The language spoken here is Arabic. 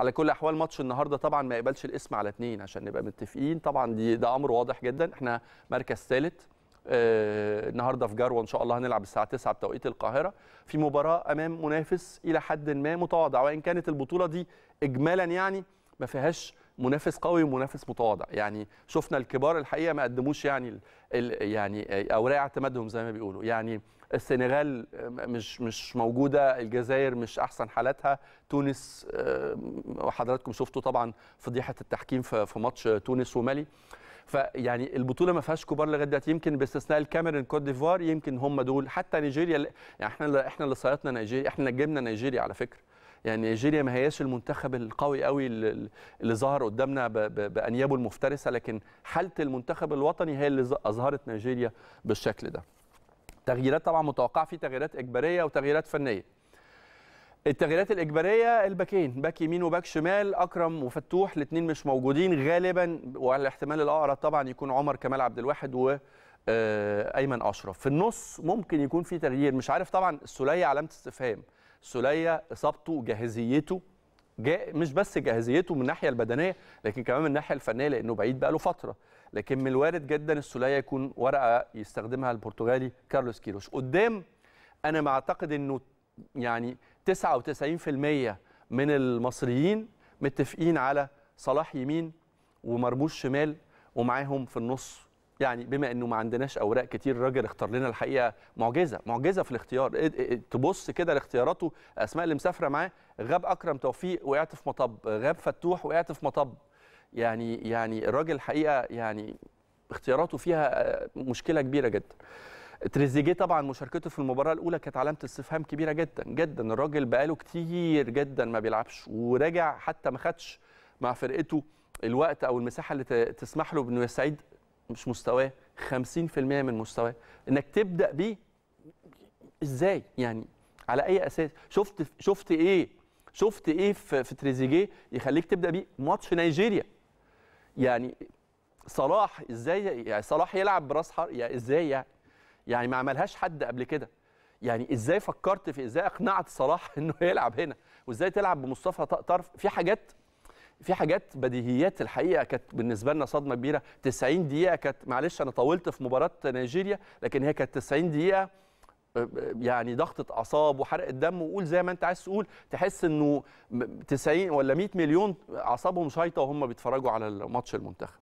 على كل احوال ماتش النهارده طبعا ما يقبلش الاسم على 2 عشان نبقى متفقين. طبعا ده امر واضح جدا. احنا مركز ثالث النهارده في جروه ان شاء الله هنلعب الساعه 9 بتوقيت القاهره في مباراه امام منافس الى حد ما متواضع، وان كانت البطوله دي اجمالا يعني ما فيهاش منافس قوي ومنافس متواضع. يعني شفنا الكبار الحقيقه ما قدموش يعني اوراق اعتمادهم زي ما بيقولوا. يعني السنغال مش موجوده، الجزائر مش احسن حالاتها، تونس وحضراتكم شفتوا طبعا فضيحه التحكيم في ماتش تونس ومالي. فيعني البطوله ما فيهاش كبار لغايه دلوقتي، يمكن باستثناء الكاميرون كوت ديفوار يمكن هم دول. حتى نيجيريا يعني احنا اللي صيدنا نيجيريا، احنا نجمنا نيجيريا على فكره. يعني نيجيريا ما هياش المنتخب القوي قوي اللي ظهر قدامنا بانيابه المفترسه، لكن حاله المنتخب الوطني هي اللي اظهرت نيجيريا بالشكل ده. تغييرات طبعا متوقعه، في تغييرات اجباريه وتغييرات فنيه. التغييرات الاجباريه الباكين، باك يمين وباك شمال، اكرم وفتوح الاثنين مش موجودين غالبا، وعلى الاحتمال الاقرب طبعا يكون عمر كمال عبد الواحد و ايمن اشرف. في النص ممكن يكون في تغيير، مش عارف طبعا. السوليه علامه استفهام. سوليا اصابته، جاهزيته، مش بس جاهزيته من الناحيه البدنيه لكن كمان من الناحيه الفنيه، لانه بعيد بقى له فتره. لكن من الوارد جدا السوليا يكون ورقه يستخدمها البرتغالي كارلوس كيروش قدام. انا ما اعتقد انه يعني 99% من المصريين متفقين على صلاح يمين ومرموش شمال، ومعاهم في النص يعني بما انه ما عندناش اوراق كتير، الراجل اختار لنا الحقيقه معجزه في الاختيار. تبص كده لاختياراته، الاسماء اللي مسافره معاه. غاب اكرم توفيق وقعت في مطب، غاب فتوح وقعت في مطب. يعني الراجل الحقيقه يعني اختياراته فيها مشكله كبيره جدا. تريزيجيه طبعا مشاركته في المباراه الاولى كانت علامه استفهام كبيره جدا جدا. الراجل بقاله كتير جدا ما بيلعبش، وراجع حتى ما خدش مع فرقته الوقت او المساحه اللي تسمح له بانه يستعيد مش مستواه 50% من مستواه. انك تبدا بيه ازاي؟ يعني على اي اساس؟ شفت ايه في تريزيجيه يخليك تبدا بيه ماتش نيجيريا؟ يعني صلاح ازاي؟ يعني صلاح يلعب براس حرب يعني ازاي؟ يعني ما عملهاش حد قبل كده. يعني ازاي فكرت في ازاي اقنعت صلاح انه يلعب هنا؟ وازاي تلعب بمصطفى طرف؟ في حاجات بديهيات الحقيقه كانت بالنسبه لنا صدمه كبيره. 90 دقيقه كانت، معلش انا طولت في مباراه نيجيريا، لكن هي كانت 90 دقيقه يعني ضغطه اعصاب وحرق الدم، وقول زي ما انت عايز تقول. تحس انه 90 ولا 100 مليون اعصابهم شايطه وهم بيتفرجوا على ماتش المنتخب.